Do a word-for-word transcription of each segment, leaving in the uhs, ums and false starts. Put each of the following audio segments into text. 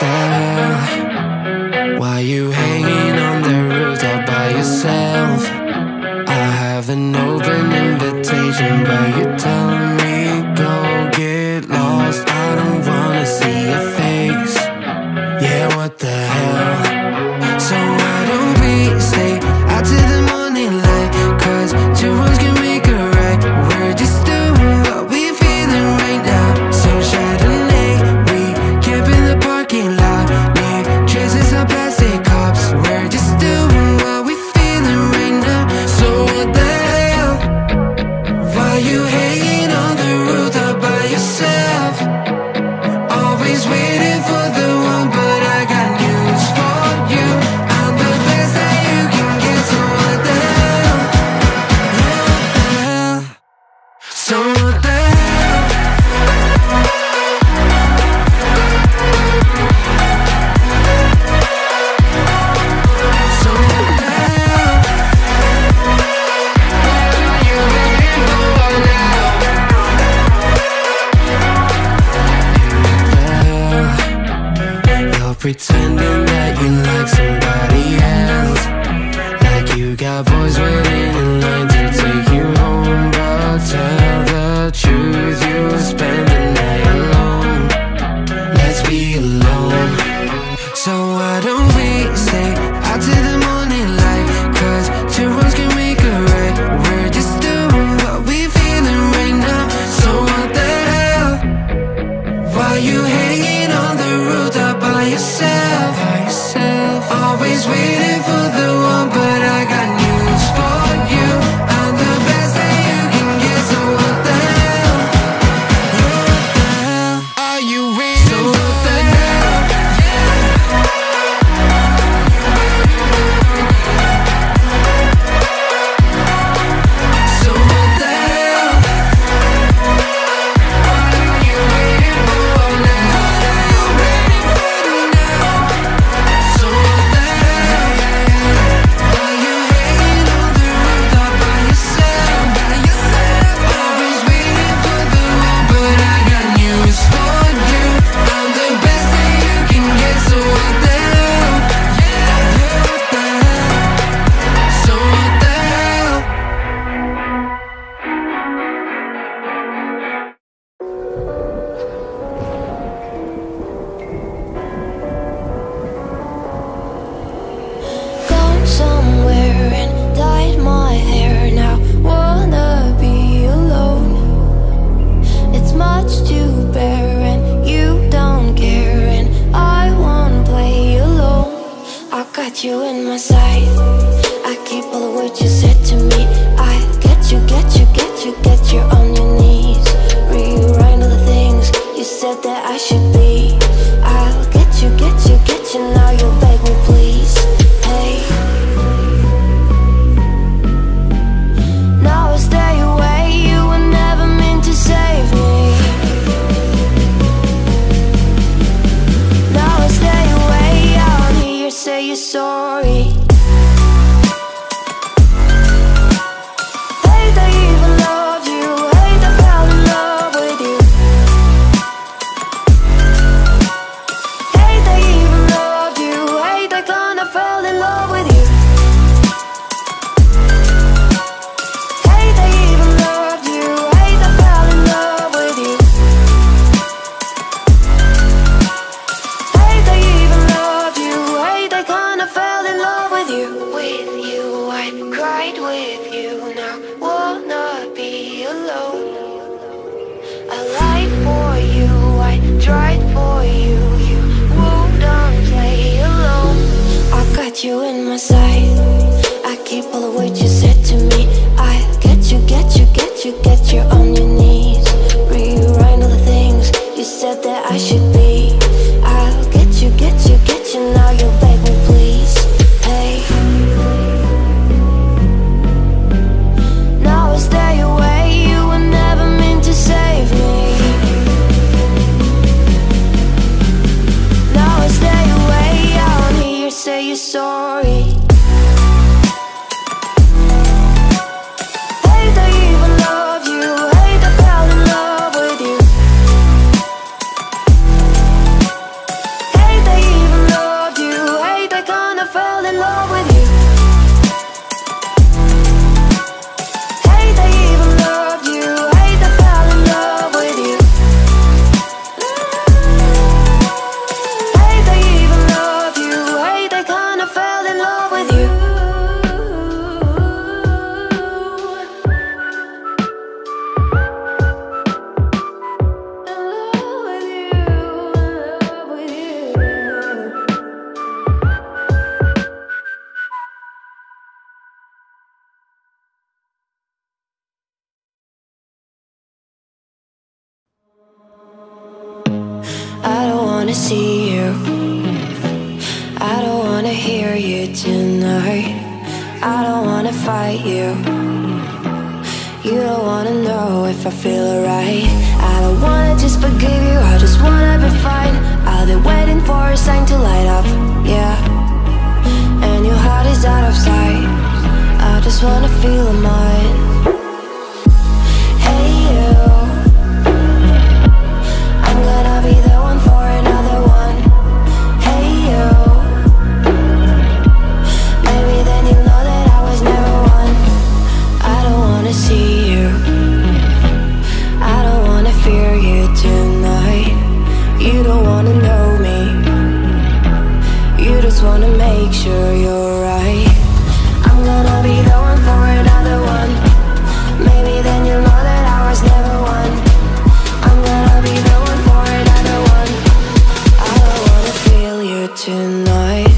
the hell? Why you hanging on the rooftop by yourself? I have an open invitation, but you're telling me go get lost. I don't wanna see your face. Yeah, what the hell? So why don't we stay out to the morning light? Cause two wrongs can make a right. We're just doing what we're feeling right now. So Chardonnay, we camp in the parking lot. Leave traces on plastic cups. We're just doing what we're feeling right now. So what the hell? Why you hanging on the rooftop by yourself? Always waiting for the one, but I got news for you. I'm the best that you can get. So what the hell? Yeah, what the hell? So what the hell? Pretending that you like somebody else, like you got boys waiting in line to take you home. But tell the truth, you spend the night alone. Let's be alone. So why don't we stay out to the morning light? Cause two wrongs can make a right. We're just doing what we're feeling right now. So what the hell? Why you hanging by yourself, by yourself, always waiting for the one, but I got news for you. I'm the best that you can get. So what the hell? Yeah, what the hell are you waiting so for? What the hell? Yeah. So what the hell? What are you waiting for now? You in my sight, I keep all the words you said to me. I get you, get you, get you, get you on your knees. Rewrite all the things you said that I should be. I'll get you, get you, get you, now you beg me please. Hey, now I stay away, you were never meant to save me. Now I stay away, I'll hear you say you're sorry. You in my sight, I keep all the words you said to me. I get you, get you, get you, get you on your knees. Rewrite all the things you said that I should be. I'll get you, get you, get you, now you beg me please. Hey, now I stay away, you were never meant to save me. Now I stay away, I'll hear you say you're sorry. wanna see you, I don't wanna hear you tonight. I don't wanna fight you, you don't wanna know if I feel alright. I don't wanna just forgive you, I just wanna be fine. I'll be waiting for a sign to light up, yeah. And your heart is out of sight, I just wanna feel mine. Sure you're right. I'm gonna be the one for another one. Maybe then you'll know that I was never one. I'm gonna be the one for another one. I don't wanna feel you tonight.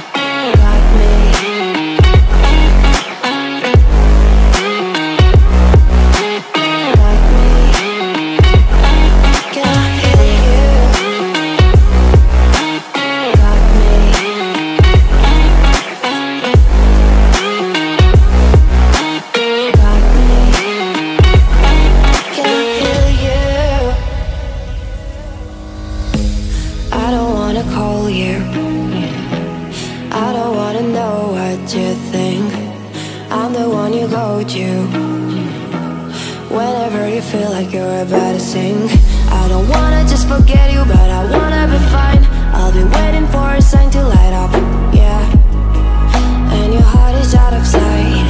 Got me. Got me. Can I hear you? I don't wanna know what you think. I'm the one you go to whenever you feel like you're about to sink. I don't wanna just forget you, but I wanna be fine. I'll be waiting for a sign to light up, yeah. And your heart is out of sight,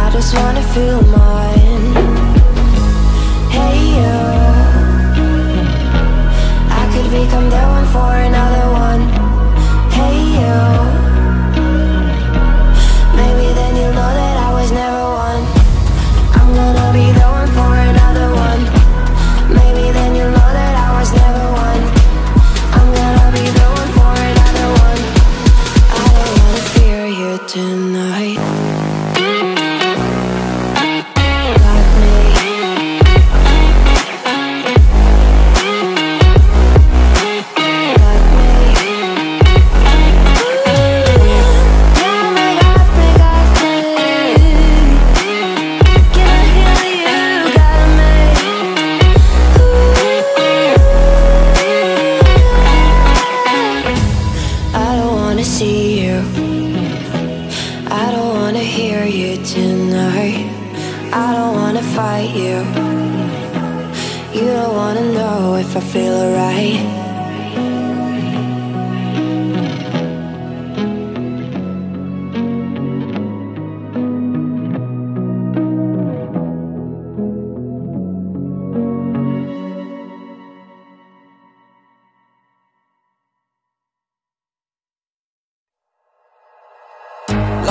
I just wanna feel mine. Hey you, I could become the one for another one. Hey you, tonight I don't wanna fight you, you don't wanna know if I feel alright.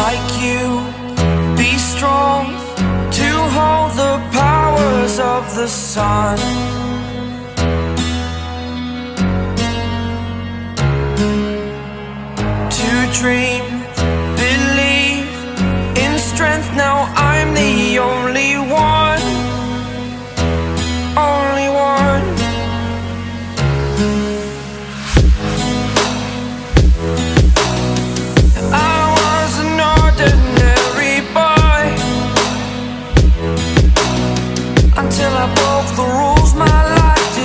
Like you, be strong to hold the powers of the sun. To dream, believe in strength, now I'm the only one. Only one.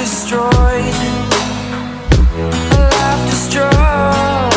Destroyed, life destroyed.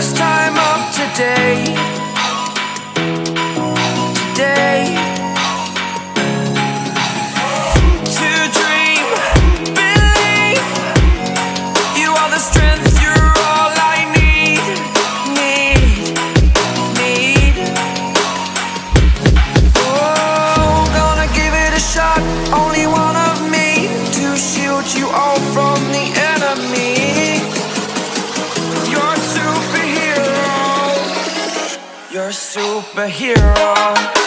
first time of today. Today, to dream, believe. You are the strength, you're all I need. Need, need. Oh, gonna give it a shot. Only one of me to shield you all from the enemy. You're a superhero.